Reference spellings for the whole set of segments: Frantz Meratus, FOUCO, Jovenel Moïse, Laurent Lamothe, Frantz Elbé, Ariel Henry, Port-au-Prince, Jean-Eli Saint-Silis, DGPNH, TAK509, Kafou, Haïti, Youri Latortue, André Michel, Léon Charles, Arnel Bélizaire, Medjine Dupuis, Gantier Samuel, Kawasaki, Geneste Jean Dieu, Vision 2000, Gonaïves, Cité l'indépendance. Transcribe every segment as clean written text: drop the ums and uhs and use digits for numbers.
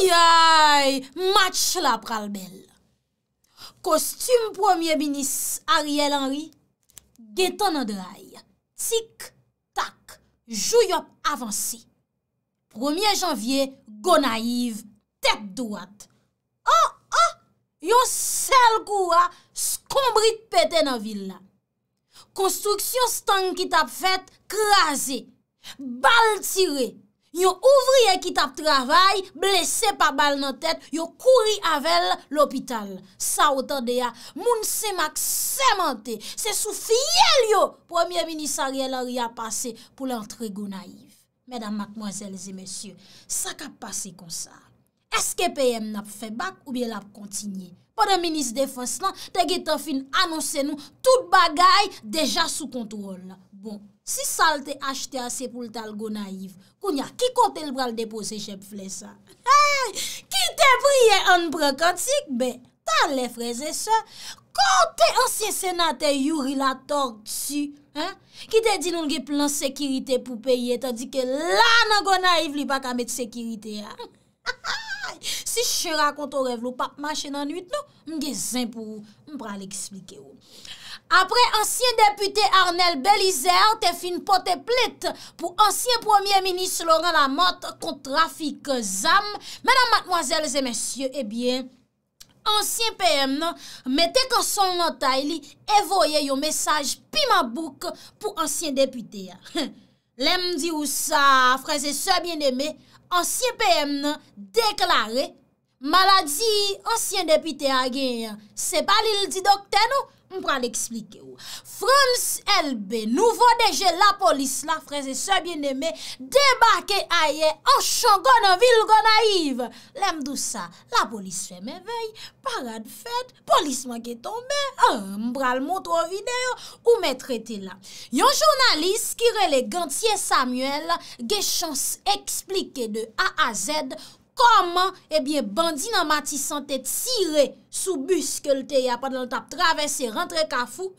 Aïe aïe, match la pral belle. Costume premier ministre Ariel Henry, getan en draille. Tic, tac, jouyop avancé. 1er janvier, Gonaïves, tête droite. Oh, oh, yon sel koua, scombrit pété dans ville la. Construction stand qui t'a fait, crasé. Balle tirée. Yon ouvrier qui tap travail, blessé par balle dans tête, yon couri avec l'hôpital. Ça autant de ya, moun se mak semente, c'est sous fiel yo, premier ministre Ariel Henry a passé pour l'entrée Gonaïves. Mesdames, mademoiselles et messieurs, ça qu'a passé comme ça. Est-ce que PM n'a fait bac ou bien l'a continué? Pendant ministre défense là, te getan fin annoncer nous toute bagaille déjà sous contrôle. Bon. Si ça te acheté assez pour le Gonaïves, kounya qui compte le bral déposer chef flessa. Hey, qui te prié en prend cantique ben t'as les frères et sœurs côté ancien sénateur Youri Latortue, hein, qui te dit nous gen plan sécurité pour payer tandis que là dans Gonaïves li pas ka mettre sécurité. Si je raconte au rêve ou pas marcher dans nuit non, m'gen zin pour m'pra l'expliquer. Après ancien député Arnel Bélizaire te fin porter plainte pour ancien premier ministre Laurent Lamothe contre trafic ZAM. Mesdames, mademoiselles et messieurs, eh bien, ancien PM mettez quand son entaille et voyez un message piment bouc pour ancien député. L'aime dit ou ça, frères et sœurs bien-aimés, ancien PM déclaré maladie ancien député a gagné. C'est pas l'il dit docteur non. On va l'expliquer. Frantz Elbé, nouveau DG la police, la frères et sœurs bien-aimés, débarqué ailleurs en Changon en ville Gonaïves. L'aime tout ça, la police fait merveille, parade fête, policeman qui est tombé, on va le montrer en vidéo, ou me traiter là. Yon journaliste qui relève Gantier Samuel, ge chance expliquer de A à Z comment, eh bien, bandit dans Martissant te tiré sous bus que le théa pendant le tap traversé, rentré Kafou.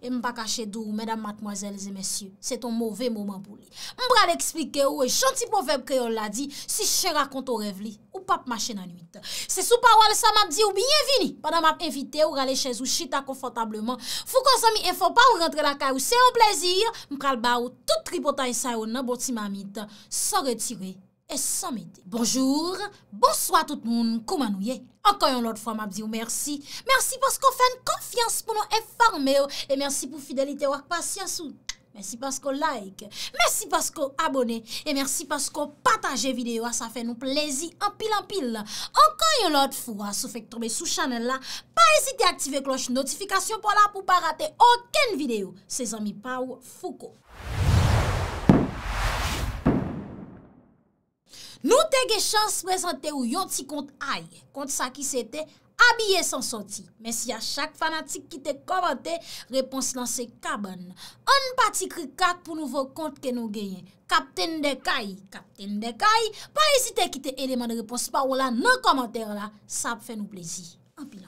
Et m'pa caché d'où, mesdames, mademoiselles et messieurs, c'est un mauvais moment pour lui. M'bra l'expliquer ou, et gentil proverbe créole l'a dit, si je raconte au rêve li, ou pas marcher dans nuit. C'est sous parole ça m'a dit ou bienvenue. Pendant m'a invité ou aller chez ou chita confortablement. FOUCO s'ami info pas ou rentre la caille, c'est un plaisir. M'pral ba ou tout tripotaille sa ou nan bon ti mamite, sans retirer. Et sans m'aider. Bonjour, bonsoir tout le monde, comment nous y? Encore une autre fois, m'a dit merci. Merci parce qu'on fait une confiance pour nous informer. Et merci pour fidélité ou patience. Merci parce qu'on like. Merci parce qu'on abonne. Et merci parce qu'on partage vidéo. Ça fait nous plaisir en pile en pile. Encore une autre fois, si vous faites tomber sous channel là, pas hésiter à activer cloche notification pour là pour pas rater aucune vidéo. C'est amis Pau Foucault. Nous avons chance de présenter un petit compte aïe, compte ça qui c'était habillé sans sortie. Mais si à chaque fanatique qui te commenté, réponse lancée cabane. Un parti cric-crac pour nouveau compte que nous gagnons. Captain de caille, pas hésiter à quitter élément de réponse par là dans le commentaire là, ça fait nous plaisir. En pile.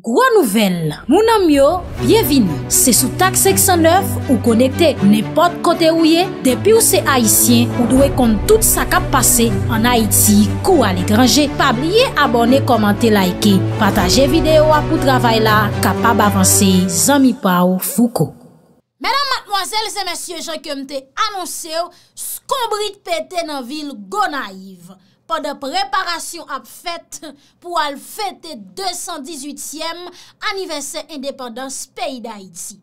Gros nouvelle, mon ami, bienvenue. C'est sous TAK509 ou connecté n'importe côté où y est. Depuis où c'est haïtien, ou doit compte tout ça qui a passé en Haïti, ou à l'étranger. Pas oublier abonner, commenter, liker, partager vidéo pour travail là, capable avancer. Zami Pau Foucault. Mesdames, mademoiselles et messieurs, je que m'te annoncé, scombrit pété dans ville Gonaïves. Pendant préparation à fête pour aller fêter 218e anniversaire indépendance pays d'Haïti.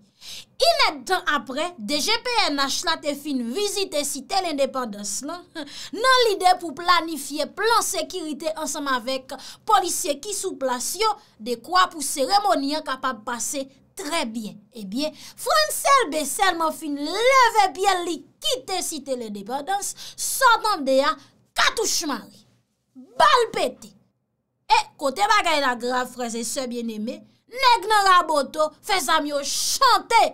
Inet temps après, DGPNH la te fin visite Cité l'indépendance là, dans l'idée pour planifier plan sécurité ensemble avec policiers qui sous place yo, de quoi pour cérémonie capable passer très bien. Eh bien, Frantz Elbé seulement fin lever bien li quitter Cité l'indépendance, sortant de ya Katouche mari, bal pété. Et côté bagay la grave, frères et sœurs bien-aimés, nèg nan raboto, fè zam yo chanter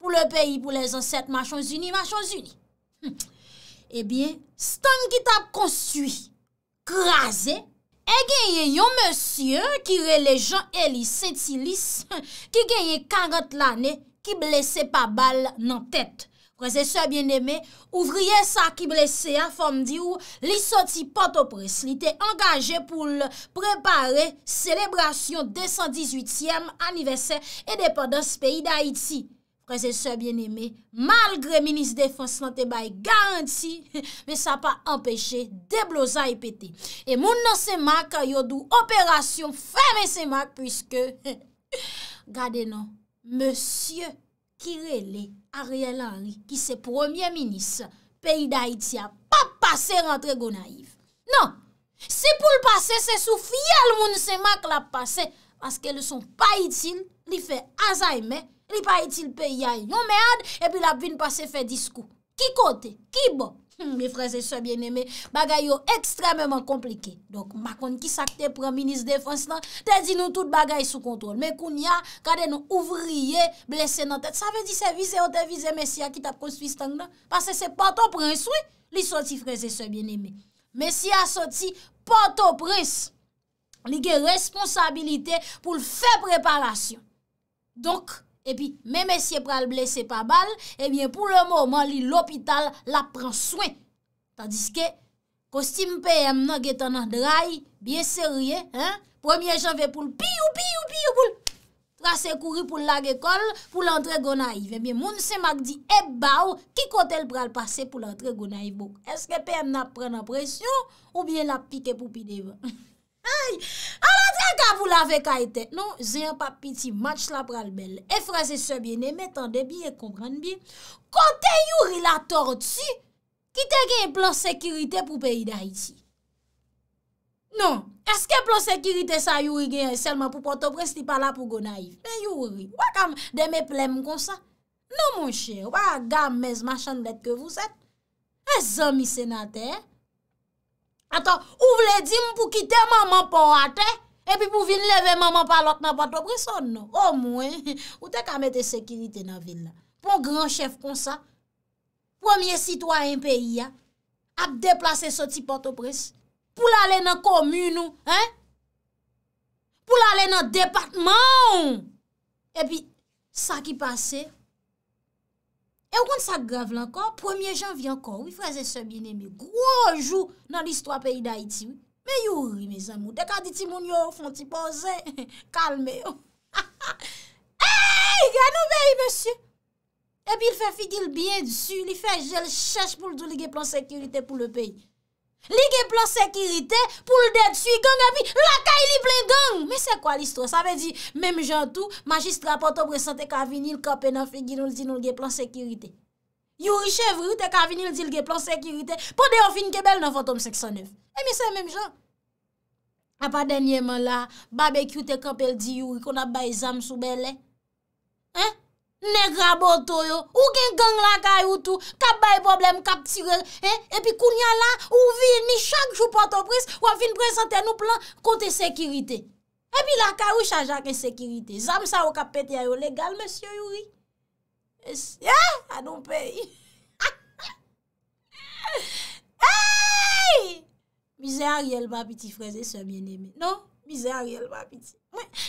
pour le pays, pour les ancêtres, Nations Unies. Eh bien, stan qui t'a construit, crasé, et genye yon monsieur qui relè Jean-Eli Saint-Silis, qui genye 40 l'année, qui blessé par balle nan tête. Frères et sœurs bien-aimés, ouvrier ça qui blessé, femme dit ou, li sorti Port-au-Prince, li était engagé pour préparer célébration 218e anniversaire indépendance pays d'Haïti. Frères et sœurs bien-aimés, malgré ministre défense nan te bay garanti, mais ça pas empêché déblosa et pété. Et moun nan se mak yo dou opération ferme se mak puisque gardez non, monsieur qui relè Ariel Henry, qui c'est premier ministre, pays d'Haïti a pas passé rentrer Gonaïves. Non, si pour le passer, c'est sous fiel moun se mak la passé, parce qu'elles sont pas utiles, li fait Alzheimer, li pas utile pays a yon merde, et puis la vin passer fait discours. Qui côté? Qui bon? Mes frères et sœurs bien-aimés, bagay yo extrêmement compliqué. Donc, ma kon ki sak te pran ministre défense nan, te dit nous tout bagay sous contrôle. Mais kounya, kade nou ouvrier blessé nan tête. Ça veut dire c'est visé ou te visé messia qui t'a construit stang nan. Parce que c'est Port-au-Prince, oui, li sorti frères et sœurs bien-aimés. Messia sorti Port-au-Prince. Li gen responsabilité pour le faire préparation. Donc, et puis, même si pral blessé par balle, eh bien, pour le moment, l'hôpital la prend soin. Tandis que, costume PM nan getan nan dry, bien sérieux, hein? 1er janvier pour le piou, pour le tracer courir pour la école, pour l'entrée Gonaïve. Eh bien, moun se mak di, eh baou, qui kote l pral passe pour l'entrée Gonaïve? Est-ce que PM n'a pren pression ou bien la pique pour pi devant? Aïe! Alors, vous l'avez kaite. Non, j'ai un pas petit match la pral belle. Et frères et sœurs bien-aimés, tendez bien et comprenez bien. Côté Youri Latortue, qui te gen plan sécurité pour pays d'Haïti? Non, est-ce que plan sécurité ça Youri gen seulement pour Port-au-Prince, il pas là pour Gonaïve? Mais Youri, wakam de mes plèmes comme ça? Non, mon cher, wakam mes machins d'être que vous êtes. Les amis sénateurs, attends, ou vle di m pour quitter maman pour ate, et puis pour venir lever maman par l'autre dans Port-au-Prince non? Au moins, ou te ka mette sécurité dans ville. Pour grand chef comme ça, premier citoyen pays a déplacé sorti Port-au-Prince pour aller dans commune, hein? Pour aller dans département. Et puis ça qui passait. Et on ça grave là encore, 1er janvier encore, oui, frères et sœurs bien-aimés, gros jour dans l'histoire pays d'Haïti, oui. Mais Youri, mes amours, t'es qu'à dire ti moun yo font ti pose, calmez. Hey, ganou veille, monsieur. Et puis il fait figil bien dessus, il fait gel cherche pour le ligue plan sécurité pour le pays. Ligue plan sécurité pour le détruire gang, et puis la caille li plein gang. Mais c'est quoi l'histoire? Ça veut dire, même gens tout, magistrat Port-au-Prince te ka vini le camper dans figi nous dit nous gen plan sécurité. Youri Chevry te ka vini le dit gen plan sécurité pendant on fin kebel dans fantôme 509. Et mais c'est même gens. A pas dernièrement là, barbecue te camper dit Youri qu'on a bay zam sou belé. Hein? Negra boto yo, ou gen gang la kay ou tout, kap bay problème, kap tire, hein? Et puis kounya la, ou vini chaque jour Port-au-Prince, ou vini présenter nous plan côté sécurité. Et puis la kay ou charge ak sécurité. Zam sa ou kap pété yo légal, monsieur Youri. Ah, non pays. Hey! Misère Ariel, ma petit frère et soeur bien-aimé. Non, misère Ariel, ma petit.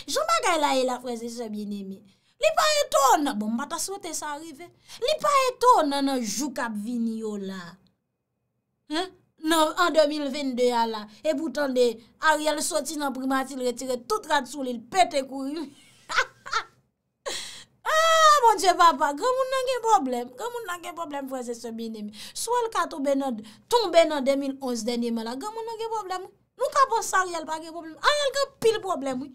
J'en bagay la et la frère et soeur bien-aimé. Li pa étonne, bon, ma ta souhaité ça arrive. Li pa étonne nan jou kap vini yo la. Hein? Non, en 2022 ya la. Et pourtant de Ariel sorti nan primatil retire tout rat sou li pété courir. Ah, mon Dieu papa, grand moun nan gen problème. Grand moun nan gen problème frère c'est bien-aimé. Soit le ka tomber nan 2011 dernièrement la, grand moun nan gen problème. Nou ka pense Ariel pa gen problème. Ariel gen pile problème oui.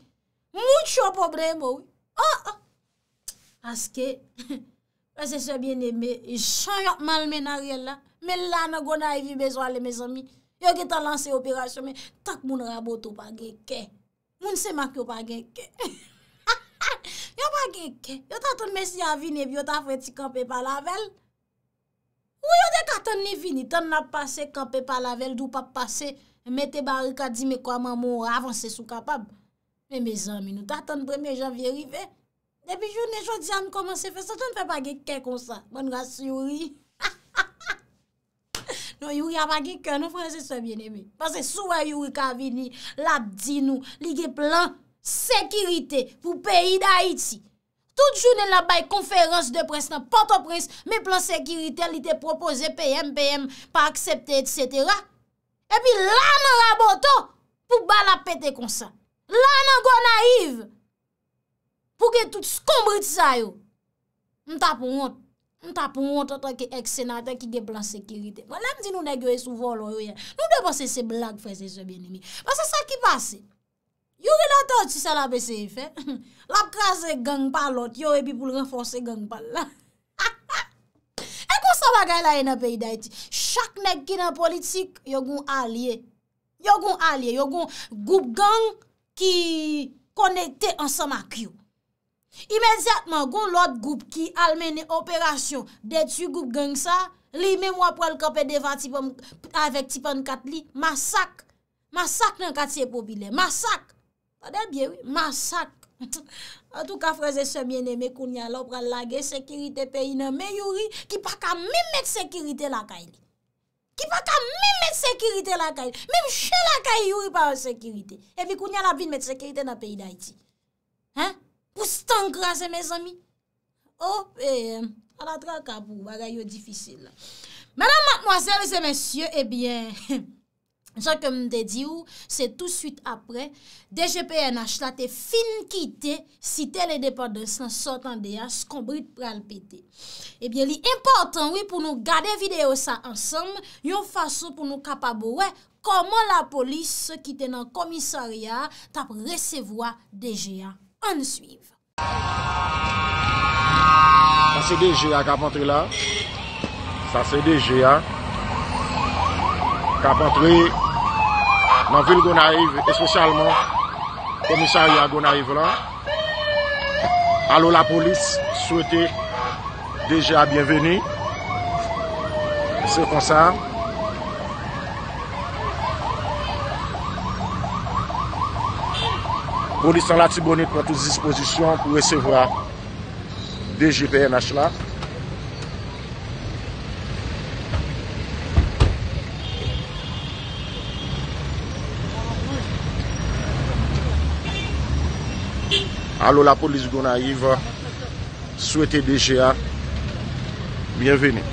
Mucho problème oui. Ah. Parce que, c'est ce bien-aimé, je suis malmené Ariel là. Mais là, nous avons besoin de mes amis. Ils ont lancé l'opération, mais tant que mon rabot n'a pas de quai, mon semak n'a pas de quai. Ils n'ont pas de quai. Ils ont attendu Messie à venir, ils ont fait un camper par la velle. Oui, ils ont attendu venir, ils ont passé camper par la velle, ils n'ont pas passé, mettez barricade, dit mais quoi, maman, avancez sous capable. Mais mes amis, nous t'attendons le 1er janvier arriver. Depuis journée, je dis à me commencer à faire ça, je ne fais pas quelqu'un comme ça. Bonne grâce, Youri. Non, Youri n'a pas quelqu'un, non, frère, c'est ça bien aimé. Parce que souvent, Youri ka vini, la dit nous, il y a plan sécurité pour le pays d'Haïti. Toute journée là-bas, conférence de presse dans Port-au-Prince, mais plan sécurité, il était proposé PM, pas accepté, etc. Et puis là, dans Raboto, pour bala pété comme ça. Là, dans Gonaïves, pour que tout se combrite ça, on t'a pour honte en tant qu'ex-sénateur qui a plan sécurité. Moi, je dis nous n'avons souvent l'eau. Nous devons penser ces blagues, frères et sœurs bien-aimés. Parce que c'est ça qui passe. Youri Latortue, ça la BCI fait. La crase gang par l'autre, et puis pour renforcer gang par là. Et comme ça, bagaille là, dans le pays d'Haïti. Chaque nèg qui est dans politique, il y a un allié. Il y a un groupe gang qui connecté ensemble avec eux. Immédiatement, gon l'autre groupe qui a mené opération détruit groupe gang ça, li même après le camp devant Tibonite avec Tibonite 4 li, massacre dans quartier populaire, massacre. Attendez bien oui, massacre. En tout cas, frères et sœurs bien-aimés, kounya là pral laguer sécurité pays nan men Youri qui pas ka même mettre sécurité la caille. Qui pas ka même mettre sécurité la caille. Même chez la caille Youri pas sécurité. Et puis kounya la vinn mettre sécurité dans pays d'Haïti. Hein? Pour s'engraser, mes amis. Oh, à la traque pour bagaille difficile. Mesdames, mademoiselles et messieurs, eh bien, ça comme je dit, c'est tout de suite après, DGPNH là te fin quitter Cité l'indépendance en sortant de là, scombrit pral pété. Eh bien, l'important, oui, pour nous garder vidéo ça ensemble, une façon pour nous capable, ouais, comment la police qui était dans le commissariat t'a recevoir DGA. On nous suit. Ça c'est DGA qui a rentré là. Ça c'est DGA qui a rentré dans la ville de Gonaïves, et spécialement le commissariat Gonaïves là. Alors la police souhaitait DGA bienvenue. C'est comme ça. La police en la Tibonite prend toutes dispositions pour recevoir DGPNH là. Alors la police Gonaïves souhaite DGA bienvenue.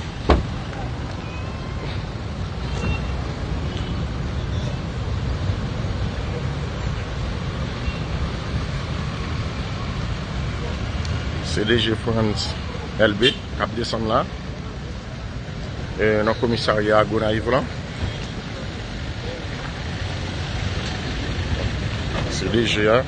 C'est DG Frantz Elbé qui descend là, dans le commissariat Gonaïves. C'est DGA.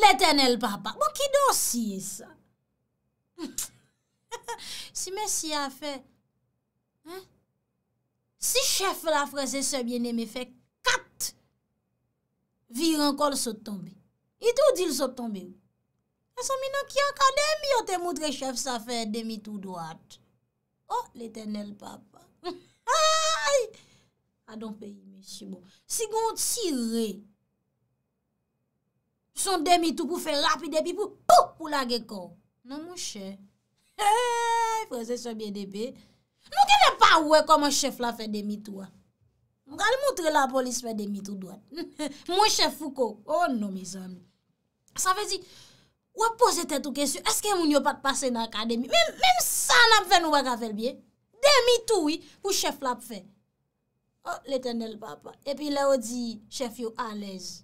L'éternel papa, bon qui dossier ça? Si Messie a fait, hein? Si chef la frère et sœur bien-aimé fait 4 virant encore saute tomber. Il tout dit le saute tomber. Parce que maintenant qui académie on te montre chef ça fait demi-tour droite. Oh l'éternel papa. Aïe! pas dans le pays, monsieur. Bon. Si vous tirez, son demi-tout pour faire rapide et puis pour la gecko. Non, mon cher. Hé, frère, c'est ça bien débé. Nous ne pas ouais comment chef la fait demi-tour. Nous allons montrer la police fait demi-tour droite. Mon chef Foucault. Oh non, mes amis. Ça veut dire, ou poser tête ou question, est-ce que vous n'avez pas passé dans l'académie? Même ça, nous fait nous pas faire bien. Demi-tour, oui, pour chef la fait. Oh, l'éternel papa. Et puis là, on dit, chef, yo à l'aise.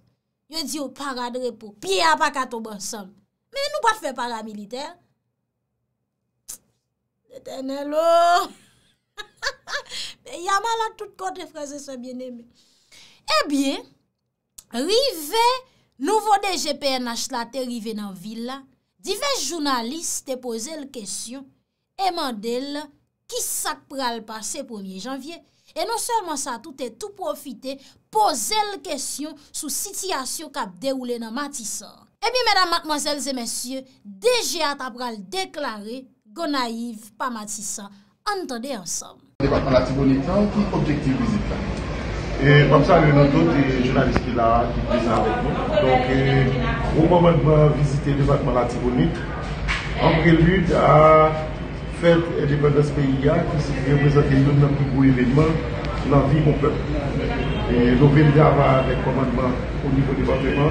Yo dit, yo parade repos. Pied à pas qu'à tomber ensemble. Mais nous pas faire paramilitaire. L'éternel, oh! Mais il y a mal à tout côté, frères et sœurs bien-aimés. Eh bien, rivé, nouveau DGPNH là, t'es rivé dans la ville. Divers journalistes te posé la question et mandel qui ça pral passer 1er janvier. Et non seulement ça, tout est tout profité, poser la question sur la situation qui a déroulé dans Martissant. Eh bien, mesdames, mademoiselles et messieurs, DGA Tabral déclaré Gonaïves, pas Martissant. Entendez ensemble. Département de la Tibonite, qui objectif visite là. Et comme ça, nous avons d'autres journalistes qui sont là, qui présent avec nous. Donc, au moment de visiter le département de la Tibonite, en prélude à fête indépendance PIA qui représente l'un des plus gros événements dans la vie de mon peuple. Et nous venons avec le commandement au niveau du département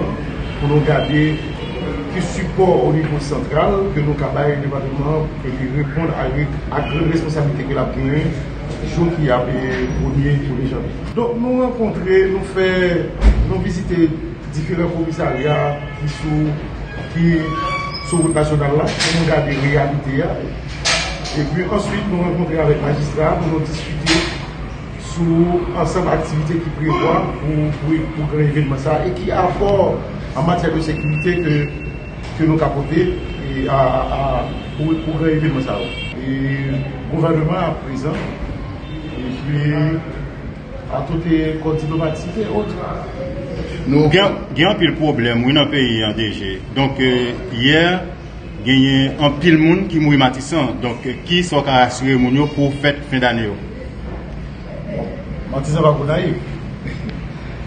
pour nous garder du support au niveau central que nous capables du département pour répondre à la grande responsabilité que la première jour qui a été pour les gens. Donc nous rencontrer, nous visiter différents commissariats qui sont sur le national là pour nous garder la réalité. Et puis ensuite, nous rencontrer avec magistrats pour nous discuter sur ensemble d'activités qui prévoient pour un événement ça et qui apportent en matière de sécurité que nous capoter et pour un événement ça. Et le gouvernement à présent, et puis à toutes les corps diplomatiques et autres. Nous avons un pile problème dans le pays en DG. Donc hier, il y a un pile de monde qui mourit Martissant, donc qui sont assurés pour fête fin d'année. Martissant va Gonaïves.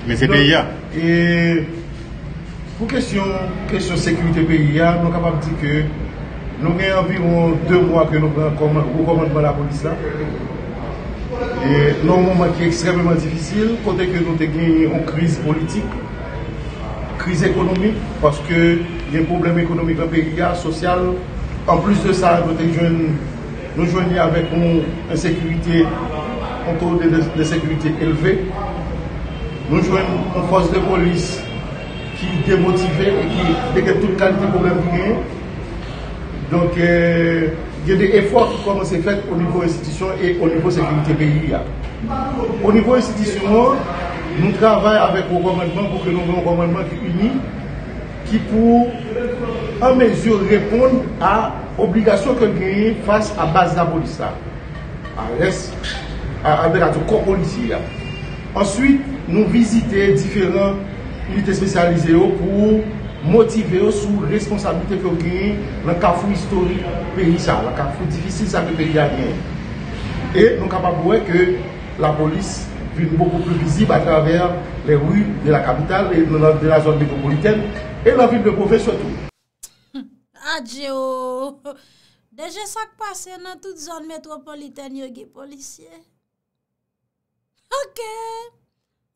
Mais c'est PIA. Et pour question sécurité PIA, nous sommes capables de dire que nous avons environ 2 mois que nous prenons au commandement de la police là. Et nous avons un moment qui est extrêmement difficile, côté que nous avons une crise politique, crise économique, parce que il y a un problème économique dans le pays, social. En plus de ça, nous joignons avec un taux de sécurité élevé. Nous joignons une force de police qui est démotivée et qui a toute qualité de problème. Donc, il y a des efforts qui commencent à être faits au niveau institution et au niveau sécurité pays. Au niveau institution, nous travaillons avec le gouvernement pour que nous ayons un gouvernement qui unit, qui pour en mesure répondre à l'obligation que nous face à base de la police, avec le corps policier. Ensuite, nous visitons différentes unités spécialisées pour motiver sous responsabilité que nous avons dans le Kafou historique du pays, le Kafou difficile que le pays a gagné. Et nous sommes capables de voir que la police est beaucoup plus visible à travers les rues de la capitale et de la zone métropolitaine. Et la ville de Beauvais surtout. Adjo. Déjà ça qui passe dans toute zone métropolitaine, il y a policiers. Ok.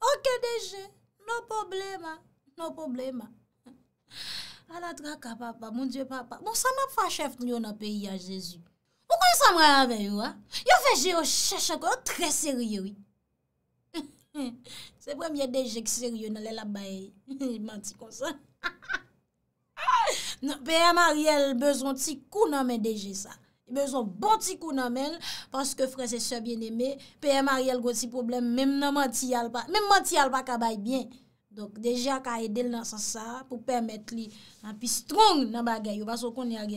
Ok déjà. No problème. No problème. A la traka papa. Mon Dieu papa. Bon ça m'a fait chef nous dans pays à Jésus. Pourquoi ça m'a avec vous? Yo fait cherche encore très sérieux oui. C'est le premier DG qui sérieux dans les labayes. Il menti comme ça. Non, PM Ariel besoin de petit coup dans mes DG ça. Il besoin de bon petit coup dans mes parce que frères et sœurs bien-aimés, PM Ariel a un problème même dans menti al pas. Même menti al pas cabaye bien. Donc déjà qu'a aider dans sens ça pour permettre li un peu strong dans bagaille parce qu'on y a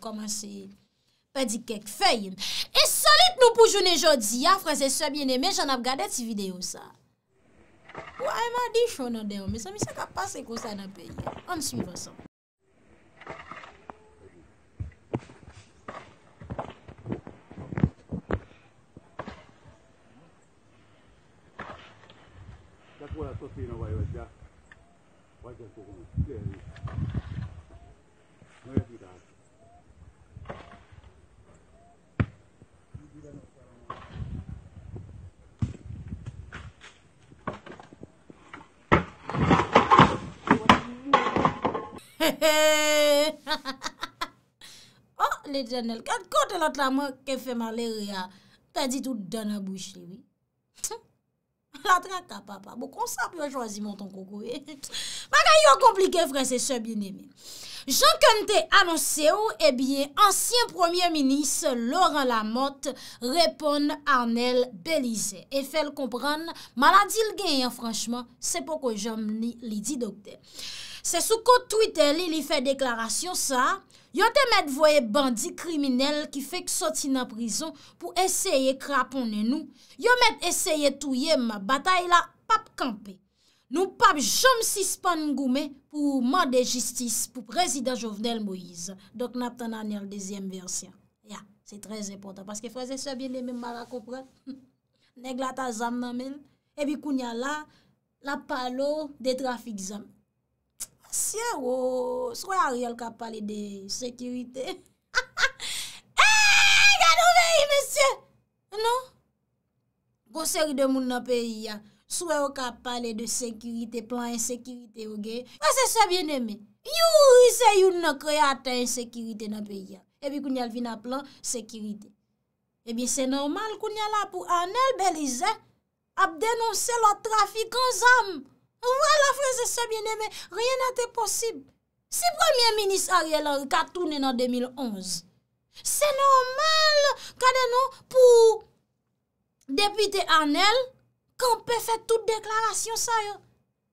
commencé perdre quelques feuilles. Et solide nous pour journée jodi, frères et sœurs bien-aimés, j'en ai regardé cette vidéo ça. Ouais, m'a dit chaud dans dedans, mais ça qui a passé comme ça dans le pays. On suit ensemble. Oh, l'Éternel, quand l'autre la main qui fait malaria, t'as dit tout dans la bouche, oui. La traque à papa. Bon, comme ça, puis choisir mon ton coco. Bagay yo compliqué, frère, c'est ce bien-aimé. Jean Kante annoncé ou, eh bien, ancien premier ministre Laurent Lamothe répond Arnel Bélizaire. Et fait le comprendre, maladie le gagne, franchement, c'est pas que j'aime li dit docteur. C'est sous compte Twitter li fait déclaration ça. Yo te met voye bandit criminel qui fait que sorti dans prison pour essayer craponner nous. Yo met essayer touyer ma bataille la pap camper. Nous pap jom suspend goumé pour demander justice pour président Jovenel Moïse. Donc n'a pas dans la deuxième version. Ya, yeah, c'est très important parce que frères et sœurs bien-aimés mal comprendre. Nèg la ta zam nan men et puis kounya la la palo de trafic zam. Si ou, soit Ariel qui a parlé de sécurité. Eh, regardez, monsieur. Non. Bon, série de monde dans le pays, soit qui a parlé de sécurité, plan insécurité, ok? C'est ça bien aimé. Youri, c'est une créateur insécurité dans le pays. Et puis, qu'on y a le vin à plan sécurité. Eh bien, c'est normal qu'on y a là pour Arnel Bélizaire à dénoncer le trafic en armes. Voilà, frère, c'est bien-aimé. Rien n'était possible. Si Premier ministre Ariel Henry a tourné en 2011, c'est normal. Regardez nous pour député Arnel, qu'on peut faire toute déclaration ça.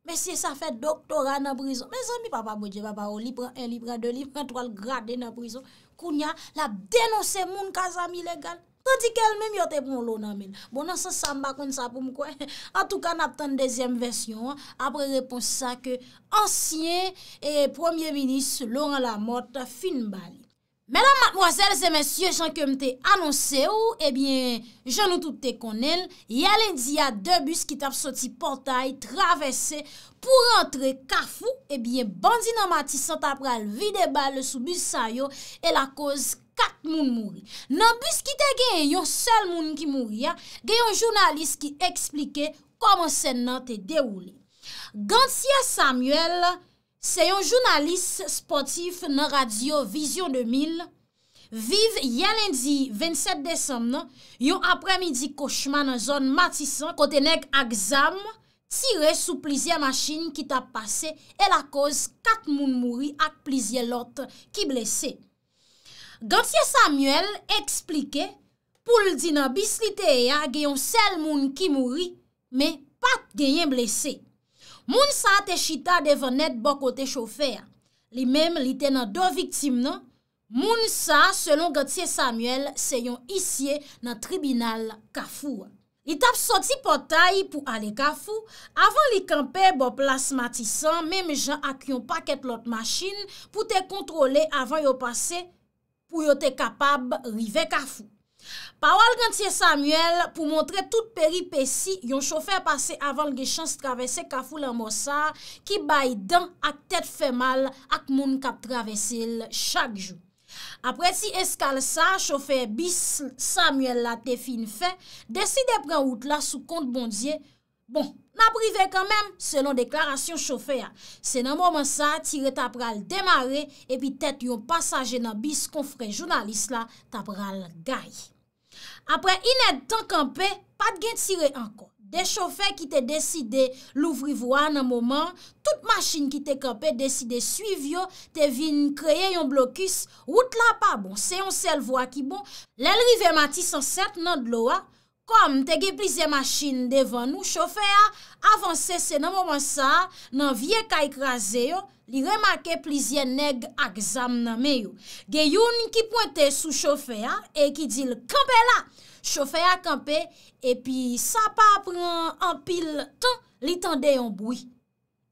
Mais si ça fait doctorat dans prison, mes amis, papa, bon Dieu, papa, on prend un, libre, deux, libre, trois gradés dans prison. Kounya, la dénoncer moun kazam illégal. Tandis qu'elle même yote bon l'eau nan men. Bon nan sens ça m'ba konn ça pour m'kwa. En tout cas, n'a attend deuxième version après réponse ça que ancien et premier ministre Laurent Lamothe fin bali. Mesdames, mademoiselles et messieurs, j'en que m'te annoncé ou eh bien, j'en nous tout te connaît, y a lundi a deux bus qui t'a sorti portail traversé pour rentrer Kafou, eh bien bandi nan Martissant après vide balle sous bus ça yo et la cause 4 moun mouri. Nan bus ki te gen yon seul moun ki mouri ya, gen yon journaliste qui expliquait comment scène nan te déroulé. Gantier Samuel, c'est un journaliste sportif dans radio Vision 2000. Vive hier lundi 27 décembre, yon après-midi cauchemar dans zone Martissant côté nèg ak zam tiré sous plusieurs machines qui t'a passé et la cause 4 moun mouri ak plusieurs autres qui blessés. Gantier Samuel expliquait pour le dire dans bislite ya gayon seul moun ki mouri mais pas gayen blessé. Moun sa te chita devant net bon côté chauffeur. Li même li te nan deux victimes non. Moun sa selon Gantier Samuel c'est yon huissier dans tribunal Kafou. Il t'a sorti portail pour aller Kafou avant li camper bon place Martissant même Jean ak yon paquet l'autre machine pour te contrôler avant yo passer pour être capable river Kafou. Parole Gantier Samuel pour montrer toute péripétie, yon chauffeur passé avant le chance traverser Kafou la Mossa qui baille dent ak tête fait mal ak moun k'ap traverser chaque jour. Après si escale ça, chauffeur bis Samuel la te fin fait, décide prendre route là sous compte bon Dieu. Bon, n'a privé quand même, selon déclaration chauffeur. C'est dans moment ça, tiré ta pral démarrer, et puis tête yon passager dans bis confrère journaliste là, ta pral gaye. Après une temps campé, pas de gain tiré encore. Des chauffeurs qui te décidé l'ouvrir voir dans moment, toute machine qui te campé décidé suivre yo, te vinn créer yon blocus, route là pas bon, c'est on seule voie qui bon. L'arrivée Martissant 7 nan de l'oa. Comme te gen plusieurs machines devant nous, chauffeur avancé c'est dans moment ça, dans vieux ka écrasé yo, li remarqué plusieurs nèg ak zam nan men yo. Gen yon qui pointait sous chauffeur et qui dit camper là. Chauffeur a campé et puis ça pas prend en pile temps, li tendait un bruit.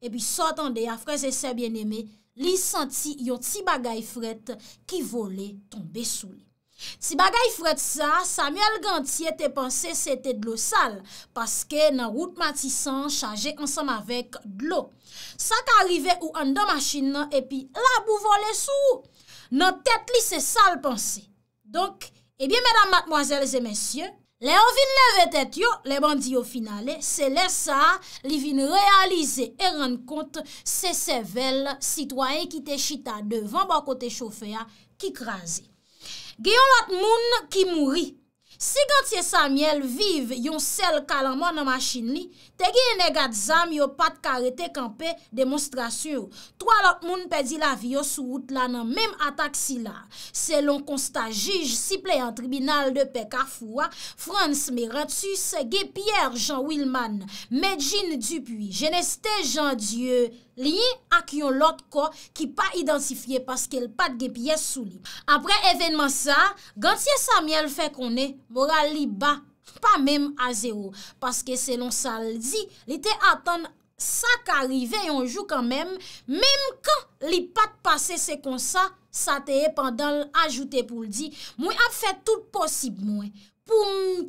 Et puis s'entendait à frères et sœurs bien-aimés, li senti yon ti bagay fret qui volait tomber sous lui. Si bagay fret ça, Samuel Gantier te pensé c'était de l'eau sale parce que nan route Martissant chargé ensemble avec de l'eau. Ça qu'arrivé ou en dans machine nan et puis la bou volé sous. Nan tête li c'est sale pensée. Donc, eh bien mesdames, mademoiselles et messieurs, les on vin lever tête yo, les bandits au finalé, c'est les ça, li vin réaliser et rendre compte c'est sévèle citoyen qui te chita devant bon côté chauffeur qui crasé. Gayon lot moun ki mouri. Si Gantier Samuel vive yon sel kalamon nan machine li, te gen negat zam yo pat karete kampe démonstration. Trois lot moun pedi la vie yo sou route la nan même attaque si la. Selon constat juge siple en tribunal de paix Kafou, Frantz Meratus, Gué Pierre Jean Wilman, Medjine Dupuis, Geneste Jean Dieu, lié à yon lot ko qui pas identifié parce qu'elle pas de pièce sous li. Après événement ça, Gantier Samuel fait qu'on est moral li bas, pas même à zéro parce que selon ça dit, il était attendre ça qu'arrivé un jour quand même quand li pas passé c'est comme ça t'est pendant ajouté pour le dire, moi a fait tout possible moi pour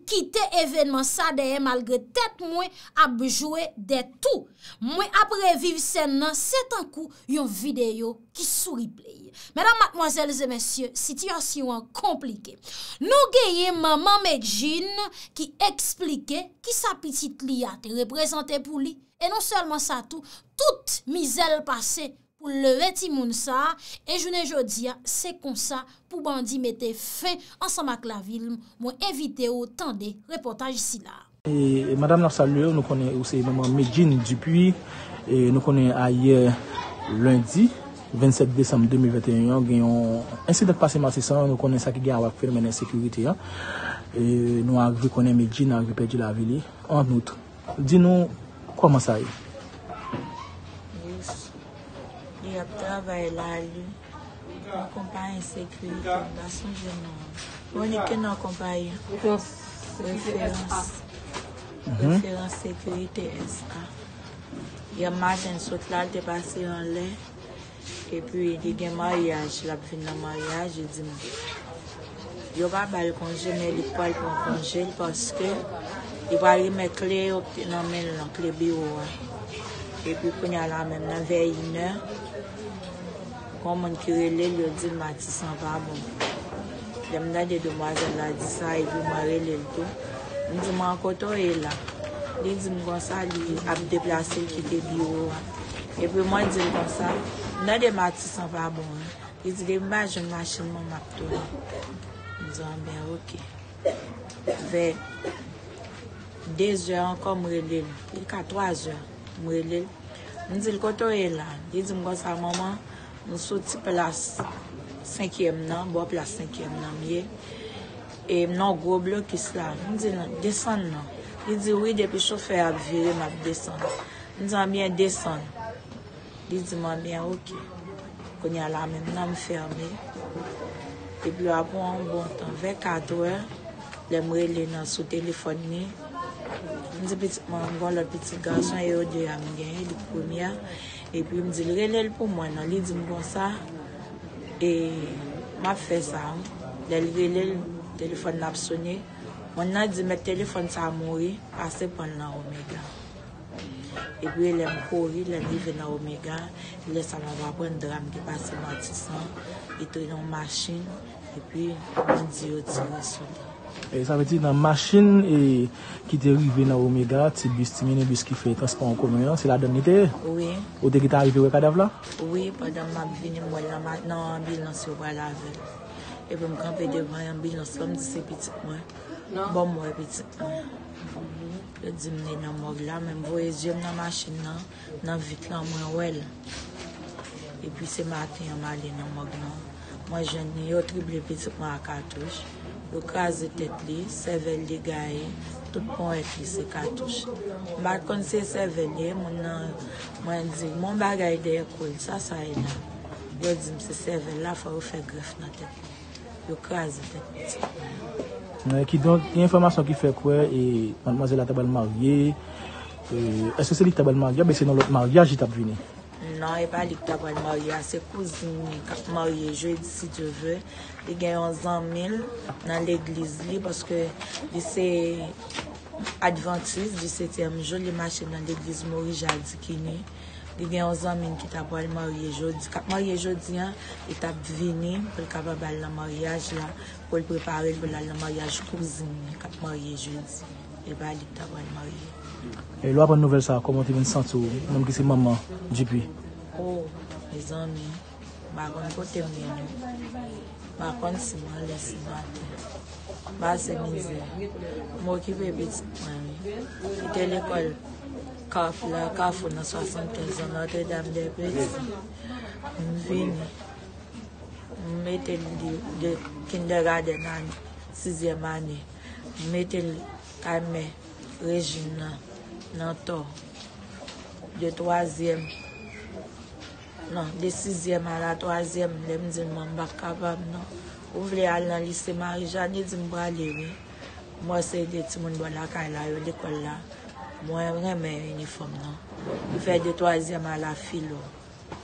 quitter événement ça derrière malgré tête moi a jouer des tout moi après vivre scène c'est un coup une vidéo qui sourit play. Mesdames, mademoiselles et messieurs, situation compliquée. Nous gagnons maman Medjine qui expliquait qui sa petite li a représenté pour lui et non seulement ça tout toute misère passée pour lever timoun ça et journée jodia c'est comme ça pour bandi mettre fin ensemble avec la ville moi invité au temps des reportages ici là et madame la salue nous connaît aussi maman Medjine Dupuis et nous connaît hier lundi 27 décembre 2021 gagnons incident passé Martissant nous connaît ça qui gagne avec phénomène d'insécurité et nous avons connaît Medjine a perdu la ville en outre dis-nous comment ça est. Il a travaillé là, en compagnie de sécurité dans son jeune homme. On est que dans la compagnie. Référence sécurité SA. Il y a matin, il est passé en l'air. Et puis, il y a un mariage, il a fini le mariage, il dit il n'y a pas de congé, mais il n'y a pas de congé parce que il va remettre les clés dans le bureau. Et puis, il y a la même vers 1 heure. Comme on crée les lieux du Martissant pas bon. Les mères des demoiselles a dit ça et puis moi les tout. Nous disons encore toi est là. Ils disent comme ça, ils ont déplacé quitter le bureau. Et puis moi dis comme ça, nous des Martissant pas bon. Ils disent les machines mon mapto. Nous disons bien ok. Vers 2 heures encore me relève. Il qu'à 3 heures me relève. Nous disons que toi est là. Ils disent comme ça maman. Nous sommes à la 5e, non, bon, la 5e, non, et non, gros bloc qui se lave. Nous disons, descendre, non. Il dit, oui, depuis le chauffeur a viré, je descends. Nous disons, bien, descendre. Il dit, bien, ok. Quand il y a la même, non, fermé. Et puis, après un bon temps, vers 4 heures, les mouilles, les noms sous téléphone, nous disons, bon, le petit garçon est au deuxième, le premier. Et puis, il me dit, relève pour moi. Non, il dit, bon, ça. Et, m'a fait ça. Il relève, le téléphone n'a sonné. On a dit, mais téléphone, ça a mouru. Passé pendant l'Oméga. Et puis, il a couru, il est arrivé dans l'Oméga. Il a dit, ça va prendre un drame qui passe dans Martissant. Il est dans la machine. Et puis, on dit, il tire sur lui. Et ça veut dire dans la machine et qui est arrivée dans l'Oméga, c'est le bus qui fait transport en commun, c'est la dernière. Oui. Ou tu es arrivé au cadavre là? Oui, pendant que je suis venu, maintenant l'ambulance est à la ville. Et puis je suis devant l'ambulance, je me dis c'est petit moi. Bon, moi, petit moi. Je dis que je suis dans la morgue là, même si je suis dans la machine, je suis vite là, moi, ouais. Et puis ce matin, je suis allé dans la morgue là. Moi, je n'ai pas troublé petit moi à cartouche. Le cas de tête, le cervelle dégagé, tout le monde est cartouche. Je conseille cervelle, je dis, mon bagage est cool, ça est là. Je dis, c'est cervelle là, il faut faire greffe dans la tête. Le cas de tête. Donc, il y a une information qui fait quoi et mademoiselle a été mariée. Est-ce que c'est lui qui a été mariée? Mais c'est dans l'autre mariage qui est venu. non, et pas lui qui t'a marié, c'est cousine qui marié jeudi si Dieu veut. Il gagne 11 000 dans l'église parce que c'est adventiste du 7e jour, il marche dans l'église Maurice Jadikini. Il y a 11 ans qui t'a marié jeudi. Quand marié jeudi, il t'a venu pour le capable de la mariage, pour le préparer pour le mariage cousine. Quand marié jeudi, il va aller t'a marié. Et là, bonne nouvelle, ça, comment tu viens de sentir, même que c'est maman, depuis? Oh, mes amis, je ne sais pas si je suis malade, si je suis malade. Je suis misère. Je m'occupe de petite maman. J'étais à l'école. Kafou là, Kafou dans 75 ans, notre dame des petits, je viens, je mets le kindergarten en 6e année, je mets le Kamé, Régine, Nanto, de 3e, non, de 6e à la 3e, je me dis, je ne suis pas capable, non. Vous voulez aller dans le lycée Marie-Jeanne, je dis, je ne vais pas aller, moi c'est des petits gens qui sont là, l'école là. Moi, je n'aime pas l'uniforme. Il fait de 3e à la philo,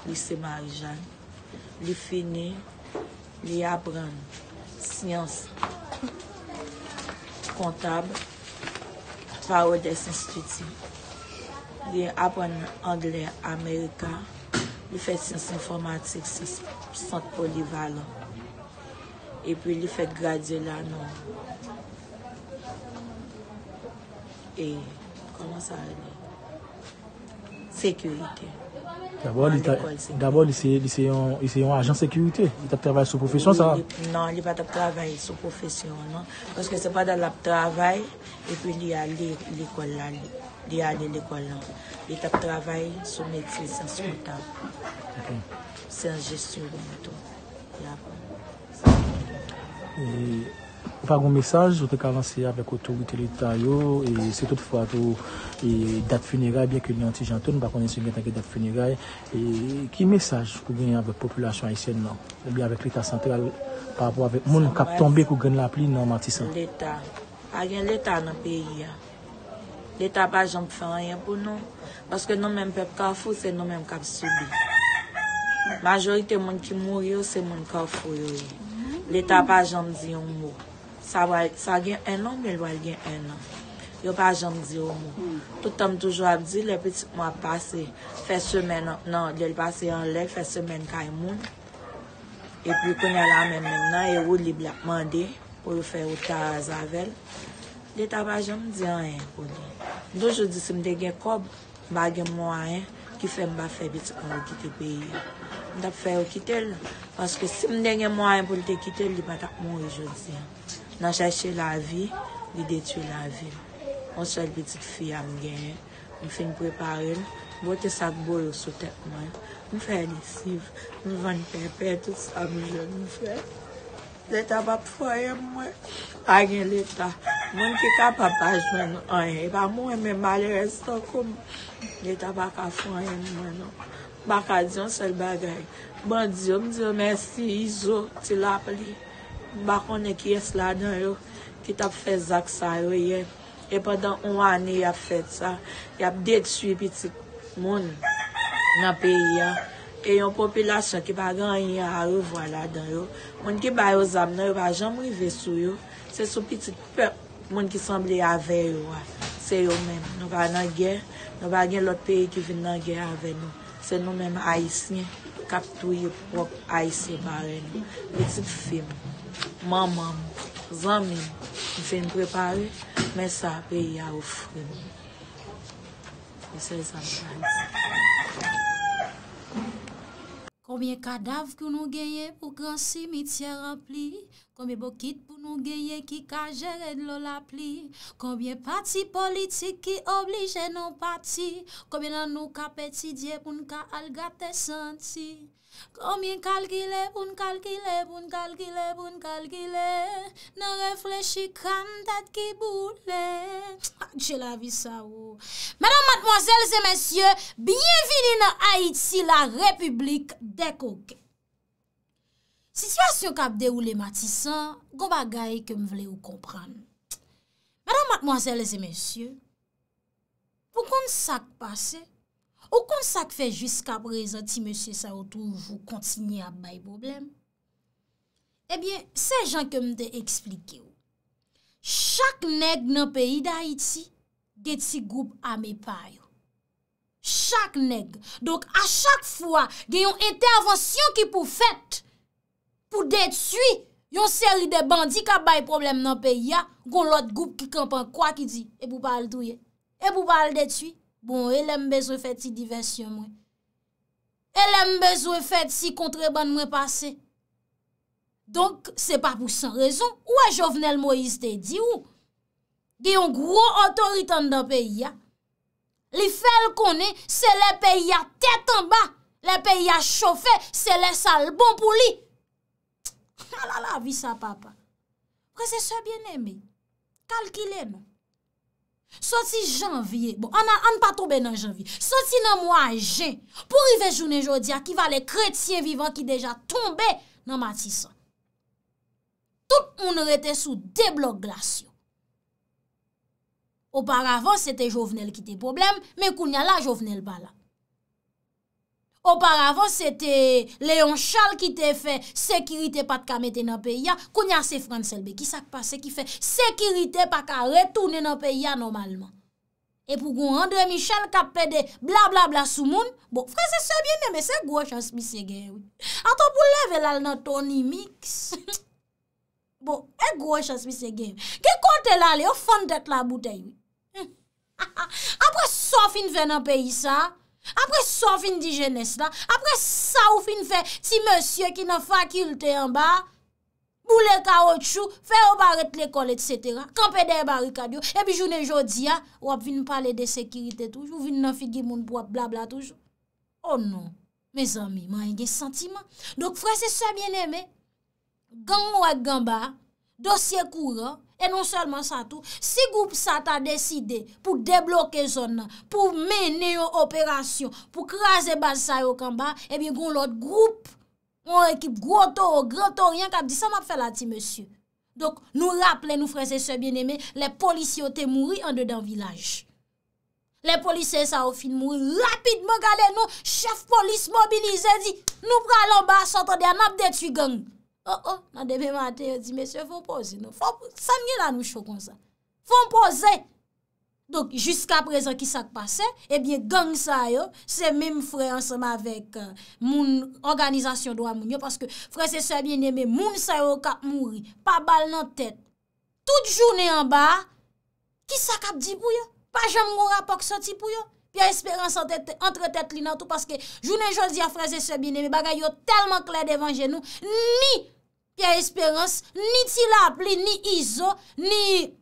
lycée Marie-Jeanne. Il finit, il apprend sciences comptables, par des instituts. Il apprend anglais, américain. Il fait sciences informatiques, centre polyvalent. Et puis, il fait graduer là, non. Et. Comment ça allait? Sécurité. D'abord, c'est un agent de sécurité. Il travaille sous profession, oui, ça? Non, il n'a pas travaillé sous profession, non. Parce que ce n'est pas dans le travail, et puis il est allé à l'école. Il est allé à l'école. Il a travaillé sous métier, sans comptable. Okay. C'est un gestionnaire. Par un message, vous avez avancé avec l'autorité de l'État et c'est toutefois et date funéraire, bien que les anti-jantons ne connaissent pas bien date funéraire. Et qui message pour gagner avec la population haïtienne ou bien avec l'État central par rapport avec monde qui a tombé pour gagner la pluie dans Martissant? L'État, l'État dans le pays. L'État n'a pas jamais fait rien pour nous parce que nous-mêmes, peuple Kafou, c'est nous-mêmes qui avons subi. La majorité des gens qui mourent, c'est les gens qui ont fait. L'État n'a pas jamais dit un mot. Ça va gagner un an, mais il va gagner un an. Il n'y a pas jamais dit au mot. Tout le temps, toujours, a dit, les petits mois passés, fait semaine, non, il passé en l'air, fait semaine, kaimoun. Et puis, qu'on y a la même maintenant, et où il a demandé pour faire au Tazavel. L'État n'a jamais dit rien pour lui. Donc, je dis, si je suis un cob, je vais gagner moyen qui fait me faire petit quand je quitte le pays. Je vais faire quitter parce que si je suis un moyen pour te quitter, il va mourir aujourd'hui. Nous cherchons la vie, nous détruisons la vie. On seule petite fille à me gagner, on fait une préparer, on boit des sacs de sous tête, on fait des lessives, on vend des pépés, tout ça, on fait. L'État va faire moi. Pas l'État. Moi qui suis capable de joindre rien. Pas moi, mais malheureusement, comme l'État va faire moi, non. Pas dire un seul bagage. Bon Dieu, me dit merci, Iso, tu l'as appelé. Je qui est là-dedans, qui a fait ça. Et pendant une année, il a fait ça. Il a détruit les petits gens dans le pays. Et une population qui n'a pas gagné à revoir là-dedans. Les gens qui ont fait des âmes, ils ne vont jamais arriver sur eux. C'est ce petit peuple, les gens qui semblent avec eux. C'est eux-mêmes. Nous ne sommes pas en guerre. Nous ne sommes pas dans l'autre pays qui vient en guerre avec nous. C'est nous-mêmes haïtiens qui avons tous les propres haïtiens par nous. Petite fille. Maman, Zami, je fais me préparer, mais ça paye à offrir. C'est ça. Combien de cadavres que nous gagnons pour grand cimetière rempli? Combien de bouquets pour nous gagner qui gèrent de l'eau la pluie? Combien de partis politiques qui obligent nos partis? Combien de nous capétidier pour nous algater senti? Combien calculer pour nous calculer, pour nous calculer, pour nous calculer? Nous réfléchissons comme tête qui boule. J'ai la vie ça ou. Mesdames, mademoiselles et messieurs, bienvenue dans Haïti, la République des coquets. Situation kap déroulé Martissant, gon bagay que me vle ou comprendre. Mesdames, mademoiselles et messieurs, pour qu'on s'ak passe, Ou kon ça fait jusqu'à présent, si monsieur ça ou toujours continue à bailler problème? Eh bien, c'est gens que m'te expliqué. Chaque nèg dans pays d'Haïti, des petits groupes armés par yo. Chaque nèg. Donc à chaque fois, il y a une intervention qui pour fait pour détruire une série de bandits qui baillent problème dans pays a, gon l'autre groupe qui campe en quoi qui dit et pour pas le touyer, et pour pas le détruire. Bon, elle aime besoin faire ti diversion moi. Elle aime besoin faire ti contrebande moi passer. Donc c'est pas pour sans raison. Ou est Jovenel Moïse te dit ou qui ont gros autorité dans pays a. Li fait le connaît, c'est les pays a tête en bas, les pays a chauffé, c'est les sales bon pour lui. Ah la la vie ça papa. Frère c'est bien-aimé. Calculez moi. Sorti janvier, bon, on pas tombé dans janvier. Sorti dans mois juin, pour arriver journée jodia qui va les chrétiens vivants qui déjà tombé dans Martissant. Tout le monde était sous des blocs glaciaux. Auparavant, c'était Jovenel qui était problème, mais kounya la Jovenel pas là. Auparavant, c'était Léon Charles qui t'a fait sécurité pas de ka mette dans pays a, kounya c'est Frantz Elbé qui s'est passé qui fait sécurité pas ka retourner dans pays a normalement. Et pour gon André Michel qui a fait des blablabla bla sous moun, bon frère c'est ça bien mais c'est gros chance monsieur gagne oui. Attends pour lever là dans Tony Mix. Bon, et gros chance monsieur gagne. Quel côté là aller au fond tête la bouteille oui. Après ça fin vers dans pays ça. Après ça, on fin dit jeunesse là. Après ça, on fin fait ti monsieur qui n'a faculté en bas, boule caoutchouc, fait au barrette l'école, etc. Camper des barricades. Et puis, journée jodi, on vient parler de sécurité toujours, vient nan figure moun pour blabla toujours. Oh non, mes amis, moi, j'ai sentiment. Donc, frère, c'est ça bien aimé. Gang ou gamba, dossier courant. Et non seulement ça tout, si groupe ça t'a décidé pour débloquer zone, pour mener une opération, pour craser base ça au combat, et bien gon l'autre groupe, on équipe gros to, grand to rien qui a dit ça m'a fait la ti monsieur. Donc nous rappelons nous frères et sœurs bien-aimés, les policiers ont mouru en dedans village. Les policiers ça au fin mourir rapidement regardez nous, chef police mobilisé dit nous pral en bas sortons de n'a détruit gang. Oh oh, nan demain matin, dit monsieur, faut poser non. Faut ça là nous chaud comme ça. Faut poser. Donc jusqu'à présent qui s'est passé, eh bien gang ça yo, c'est même frère ensemble avec mon organisation droit moun yo parce que frère c'est ça bien aimé, moun ça yo k'ap mouri, pas balle dans tête. Toute journée en bas, qui ça k'ap dit pour yo? Pas jamais mon rapport sorti pour yo. Pierre espérance entre tête li nan tout parce que journée jodi a frère c'est bien aimé, bagay yo tellement clair devant nous, ni Pierre Espérance, ni Tilapli, ni Iso, ni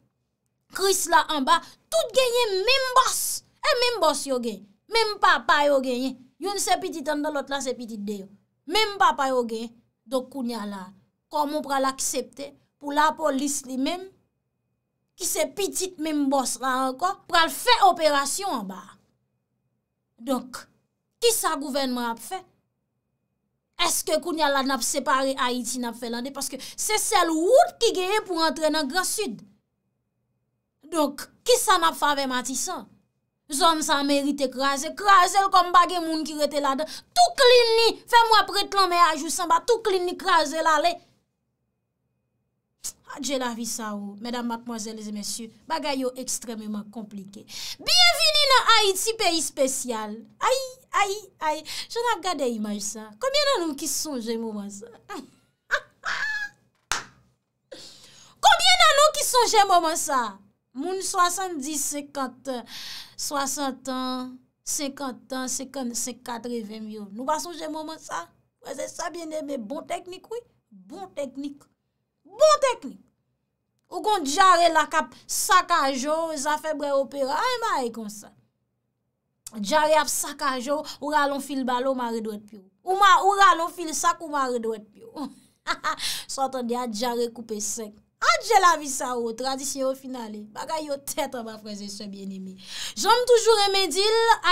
Chris là en bas, tout gagné même boss. Et même boss yo gagné. Même papa yo gagné. Yon se petit an dans l'autre là c'est petit de yo. Même papa yo gagné. Donc kounya là, comment on pral accepter pour la police li même qui se petit même boss là encore pral faire opération en bas. Donc qui ça gouvernement a fait? Est-ce que kounya la n'a séparé Haïti n'a fait l'année parce que c'est celle route qui gagne pour entrer dans Grand Sud. Donc qui ça n'a fait avec Martissant? Zone ça mérite écraser, craser comme bagay moun qui rete là-dedans. Tout clinique, fais-moi prête l'homme à jou sans bas, tout clinique craser l'aller. Adieu la vie ça ou, mesdames, mademoiselles et messieurs, bagay yo extrêmement compliqué. Bienvenue dans Haïti, pays spécial. Aïe, aïe, aïe. Je n'ai pas regardé l'image ça. Combien de nous qui songe moment ça? Combien de nous qui songe moment ça? Moun 70, 50, 60 ans, 50 ans, 55, 80 ans. Nous pas songe moment ça? C'est ça bien aimé. Bon technique, oui. Bon technique. Bon technique. Ou kon jare la cap sakajo, ça fait bré opéra, ay ma comme ça. Jare ap sakajo, ou ralon fil balo mari doit pio. Ou ma ou ralon fil sak ou mari doit pio. S'entendez a jare couper sec. Angela Vissao, tradition au final. Bagay yo tête en bas, frères et sœurs bien-aimés. J'aime toujours aimer dire,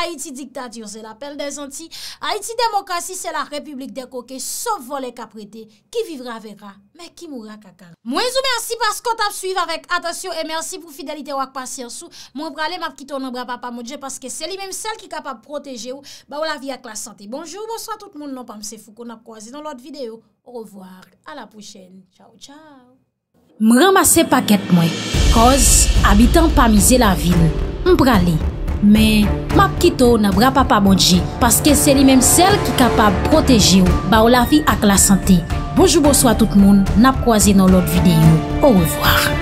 Haïti dictature, c'est l'appel des Antilles. Haïti démocratie, c'est la république des coquets, sauf voler caprété. Qui vivra verra, mais qui mourra kakara. Moi, vous merci parce qu'on t'a suivi avec attention et merci pour fidélité ou patience. Moi, bralé m'a quitté en bras, papa, mon Dieu, parce que c'est lui-même celle qui est capable de protéger ou, bah, ou la vie avec la santé. Bonjour, bonsoir tout le monde, non pas M. Foucault, on a croisé dans l'autre vidéo. Au revoir, à la prochaine. Ciao, ciao. M ramasse paquet moi, cause habitant pas misé la ville. M pralé, mais m'a quitto n'a bra papa bonji parce que c'est lui même celle qui capable protéger ou ba ou la vie ak la santé. Bonjour bonsoir tout le monde, n'a croisé dans l'autre vidéo. Au revoir.